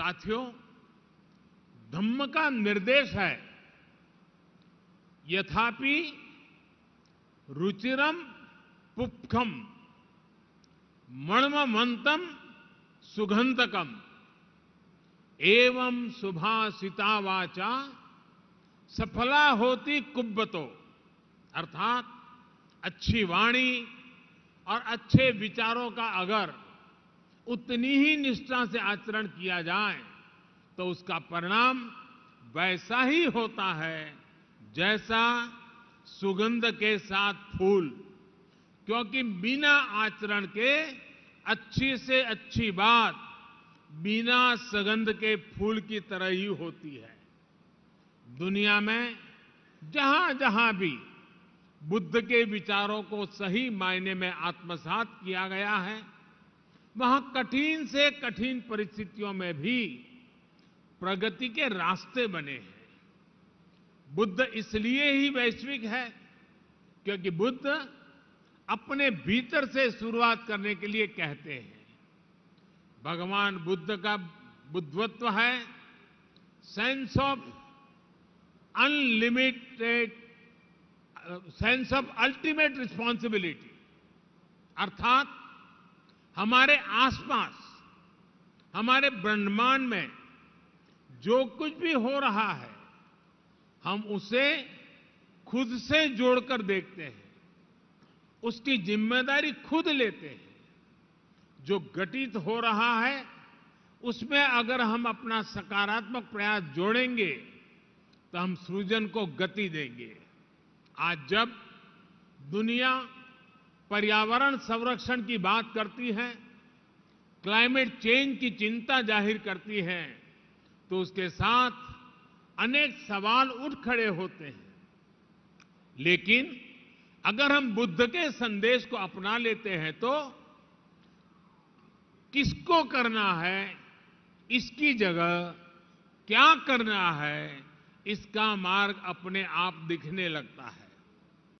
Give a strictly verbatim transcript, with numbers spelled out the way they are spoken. साथियों, धम्म का निर्देश है यथापि रुचिरम पुप्खम मण्ममंतम सुगंधकम एवं सुभाषिता वाचा सफला होती कुब्बतो, अर्थात अच्छी वाणी और अच्छे विचारों का अगर उतनी ही निष्ठा से आचरण किया जाए तो उसका परिणाम वैसा ही होता है जैसा सुगंध के साथ फूल, क्योंकि बिना आचरण के अच्छी से अच्छी बात बिना सुगंध के फूल की तरह ही होती है। दुनिया में जहां जहां भी बुद्ध के विचारों को सही मायने में आत्मसात किया गया है, वहां कठिन से कठिन परिस्थितियों में भी प्रगति के रास्ते बने हैं। बुद्ध इसलिए ही वैश्विक है क्योंकि बुद्ध अपने भीतर से शुरुआत करने के लिए कहते हैं। भगवान बुद्ध का बुद्धत्व है sense of unlimited sense of ultimate responsibility, अर्थात हमारे आसपास, हमारे ब्रह्मांड में जो कुछ भी हो रहा है हम उसे खुद से जोड़कर देखते हैं, उसकी जिम्मेदारी खुद लेते हैं। जो घटित हो रहा है उसमें अगर हम अपना सकारात्मक प्रयास जोड़ेंगे तो हम सृजन को गति देंगे। आज जब दुनिया पर्यावरण संरक्षण की बात करती है, क्लाइमेट चेंज की चिंता जाहिर करती है, तो उसके साथ अनेक सवाल उठ खड़े होते हैं। लेकिन अगर हम बुद्ध के संदेश को अपना लेते हैं तो किसको करना है, इसकी जगह क्या करना है, इसका मार्ग अपने आप दिखने लगता है।